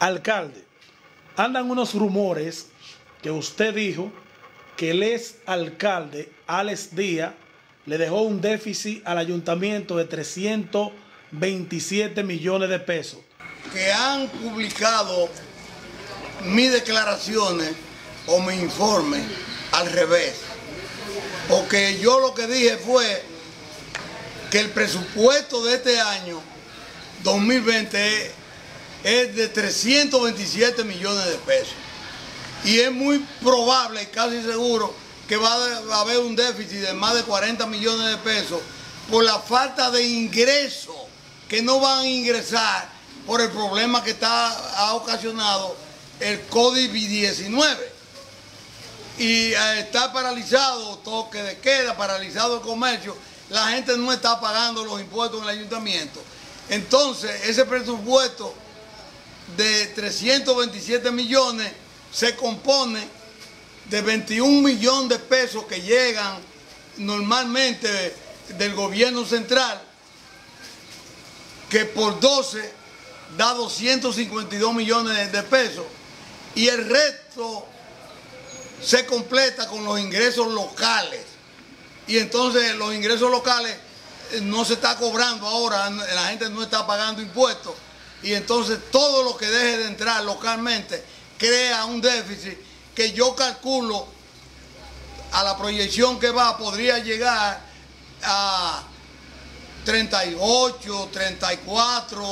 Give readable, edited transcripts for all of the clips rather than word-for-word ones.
Alcalde, andan unos rumores que usted dijo que el ex alcalde Alex Díaz le dejó un déficit al ayuntamiento de 327 millones de pesos. Que han publicado mis declaraciones o mi informe al revés, porque yo lo que dije fue que el presupuesto de este año 2020 es de 327 millones de pesos y es muy probable, casi seguro, que va a haber un déficit de más de 40 millones de pesos por la falta de ingresos que no van a ingresar por el problema que ha ocasionado el COVID-19. Y está paralizado toque de queda, paralizado el comercio, la gente no está pagando los impuestos en el ayuntamiento. Entonces, ese presupuesto de 327 millones se compone de 21 millones de pesos que llegan normalmente del gobierno central, que por 12 da 252 millones de pesos, y el resto se completa con los ingresos locales. Y entonces los ingresos locales no se está cobrando ahora, la gente no está pagando impuestos, y entonces todo lo que deje de entrar localmente crea un déficit que yo calculo, a la proyección que va, podría llegar a 38, 34,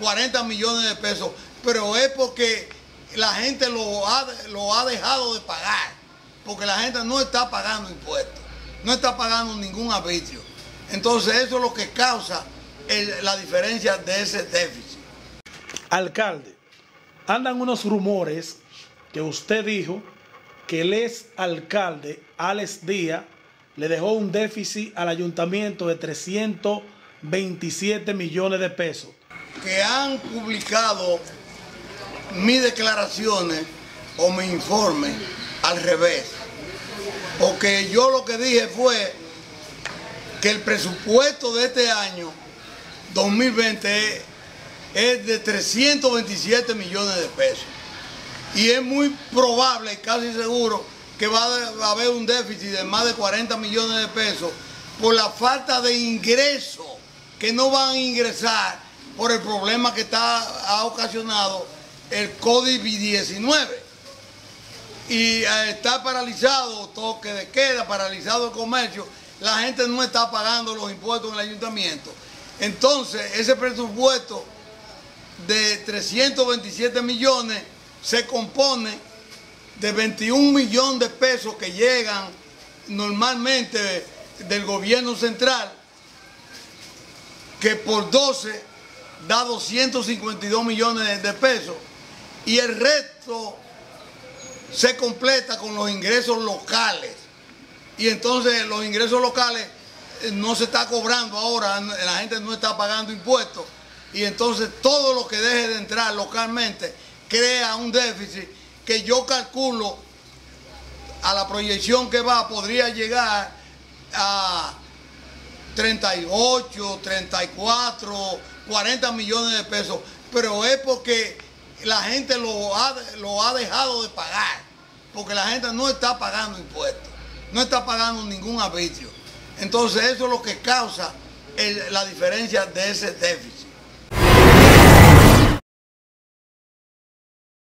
40 millones de pesos, pero es porque la gente lo ha dejado de pagar, porque la gente no está pagando impuestos, no está pagando ningún arbitrio. Entonces eso es lo que causa la diferencia de ese déficit. Alcalde, andan unos rumores que usted dijo que el ex alcalde Alex Díaz le dejó un déficit al ayuntamiento de 327 millones de pesos. Que han publicado mis declaraciones o mi informe al revés, porque yo lo que dije fue que el presupuesto de este año 2020 es de 327 millones de pesos y es muy probable, casi seguro, que va a haber un déficit de más de 40 millones de pesos por la falta de ingresos que no van a ingresar por el problema que ha ocasionado el COVID-19. Y está paralizado toque de queda, paralizado el comercio, la gente no está pagando los impuestos en el ayuntamiento. Entonces ese presupuesto de 327 millones se compone de 21 millones de pesos que llegan normalmente del gobierno central, que por 12 da 252 millones de pesos, y el resto se completa con los ingresos locales. Y entonces los ingresos locales no se está cobrando ahora, la gente no está pagando impuestos, y entonces todo lo que deje de entrar localmente crea un déficit que yo calculo, a la proyección que va, podría llegar a 38, 34, 40 millones de pesos, pero es porque la gente lo ha dejado de pagar, porque la gente no está pagando impuestos, no está pagando ningún arbitrio. Entonces eso es lo que causa la diferencia de ese déficit.